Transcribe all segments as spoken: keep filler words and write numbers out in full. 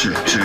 two, two.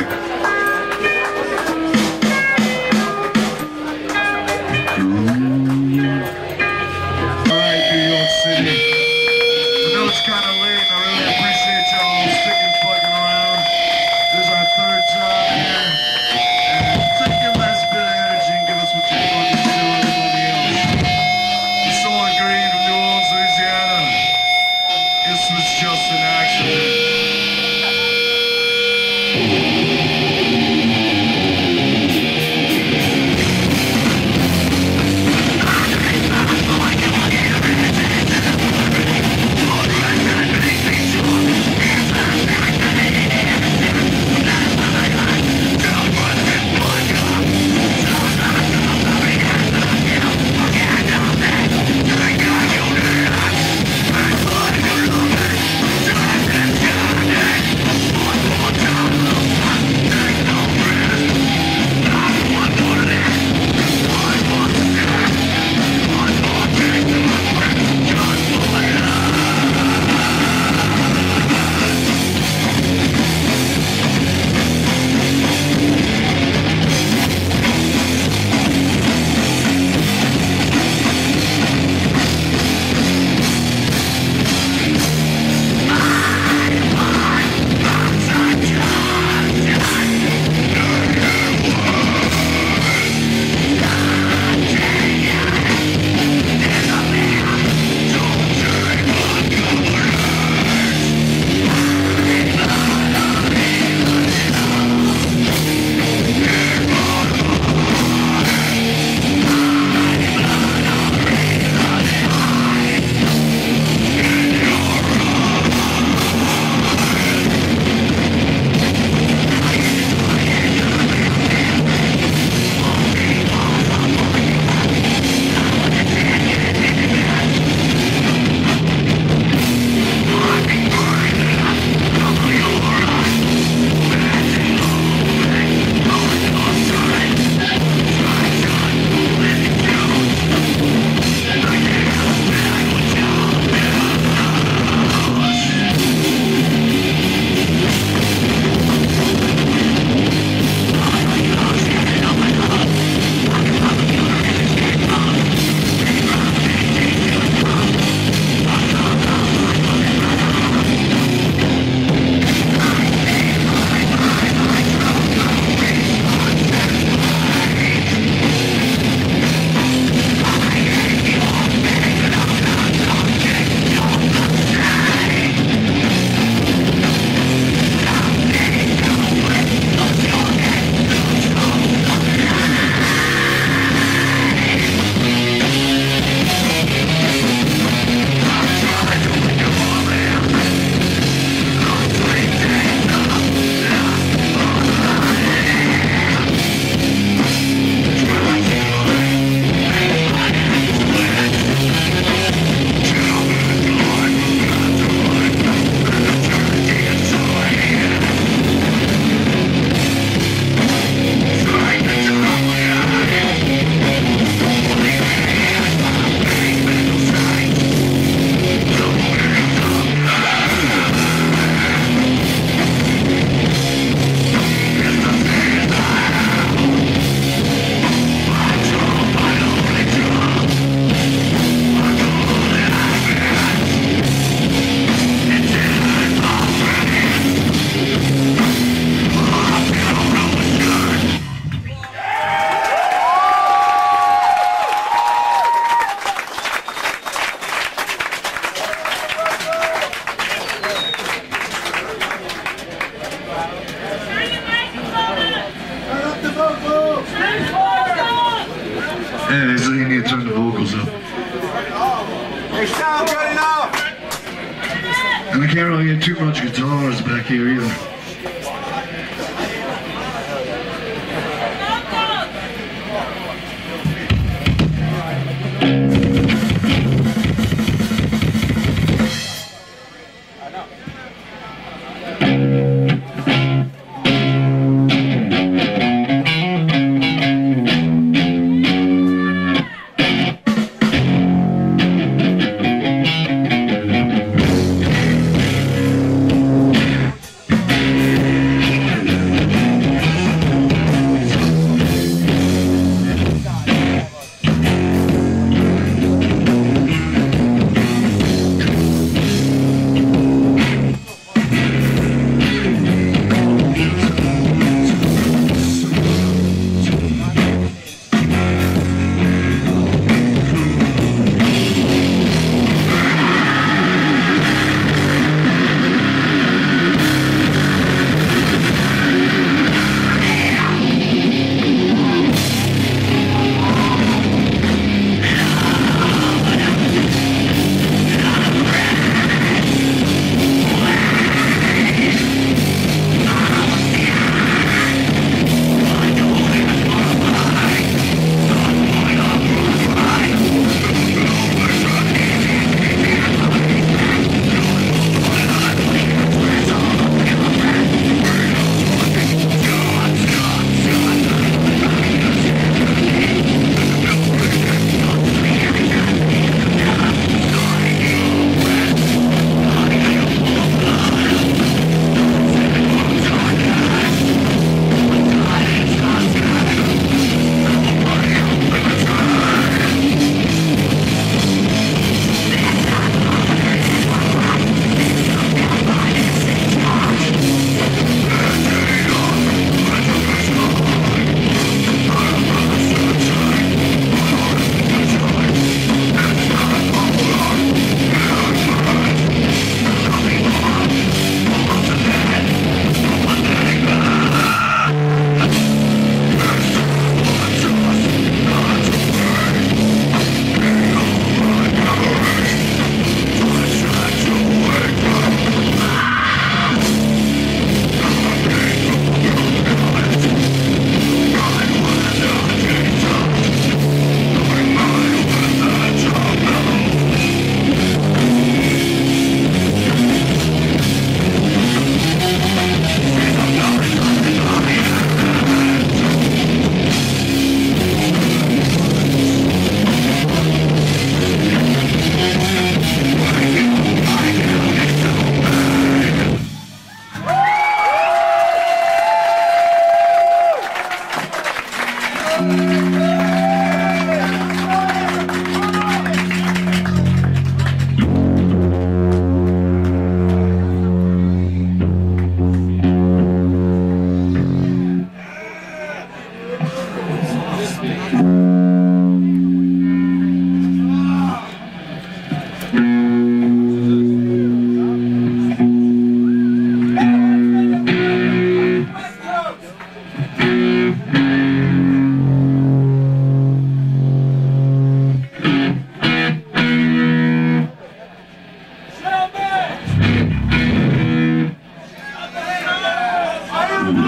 Alright,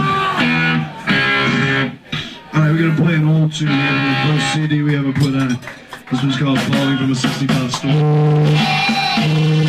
we're gonna play an old tune here from the first C D we ever put on. This one's called Falling from a sixty-pound Storm.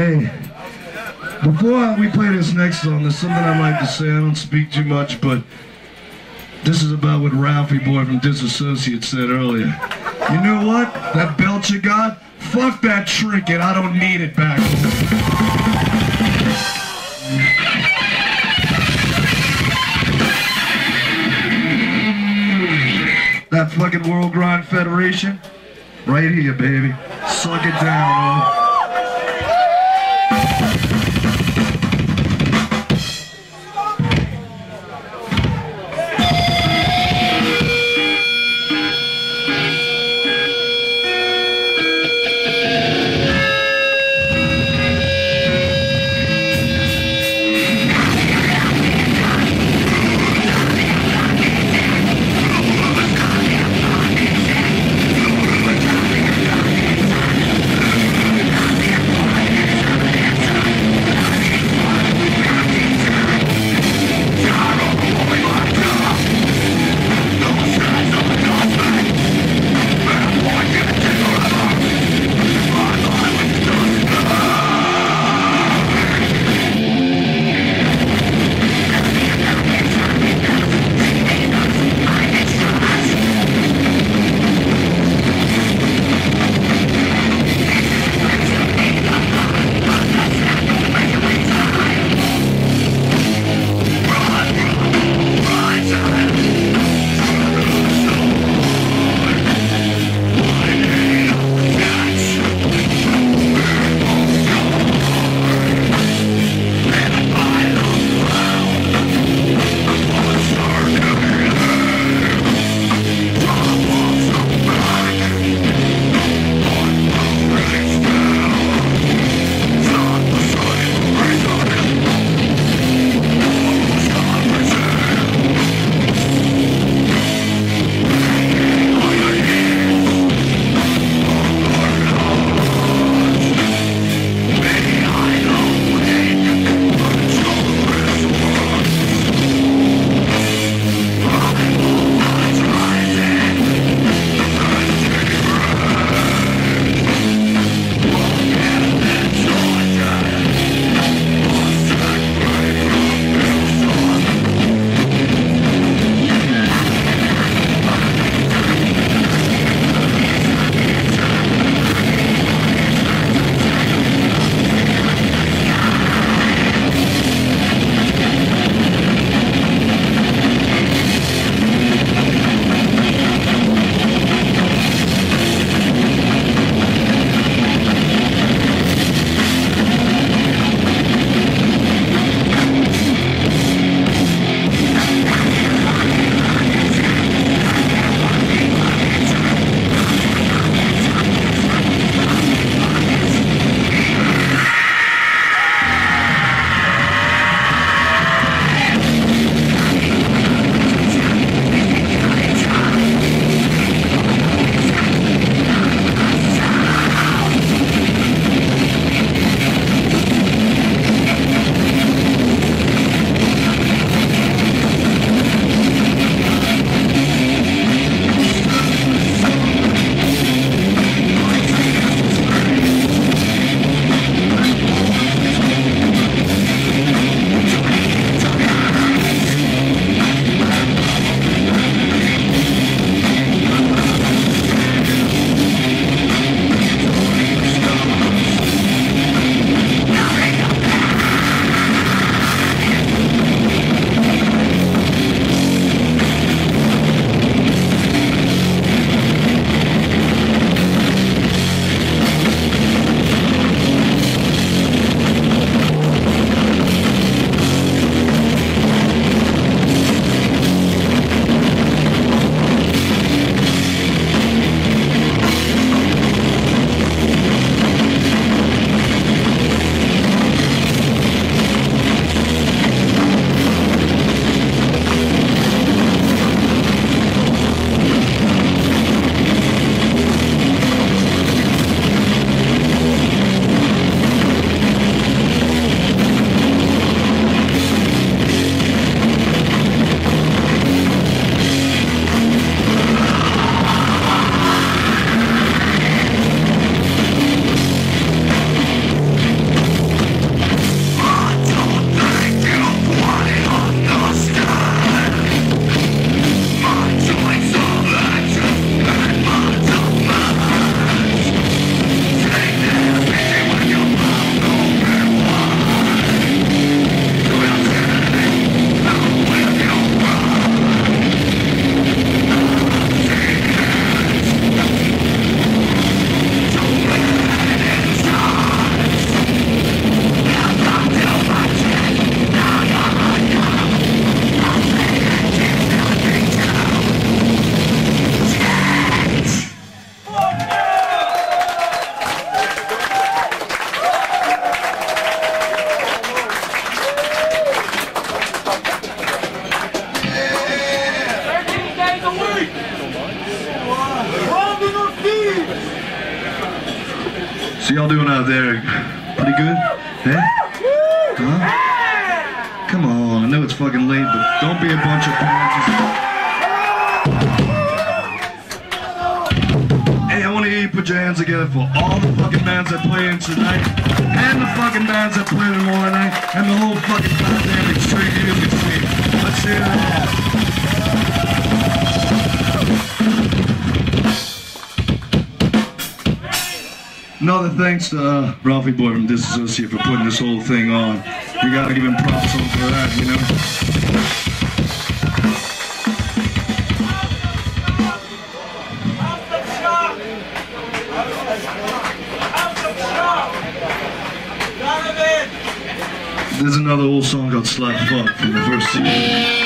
Hey, before we play this next song, there's something I'd like to say. I don't speak too much, but this is about what Ralphie Boy from Disassociates said earlier. You know what? That belt you got? Fuck that trinket. I don't need it back. That fucking World Grind Federation? Right here, baby. Suck it down, bro. y'all doing out there? Pretty good? Yeah? Huh? Come on, I know it's fucking late, but don't be a bunch of parents. Hey, I want to hear you put your hands together for all the fucking bands that play in tonight, and the fucking bands that play tomorrow night, and the whole fucking goddamn extreme music scene. Let's hear it all. Another thanks to uh, Ralphie Boy from Disassociates for putting this whole thing on. You gotta give him props on for that, you know? There's another old song called Slap Fuck from the first season.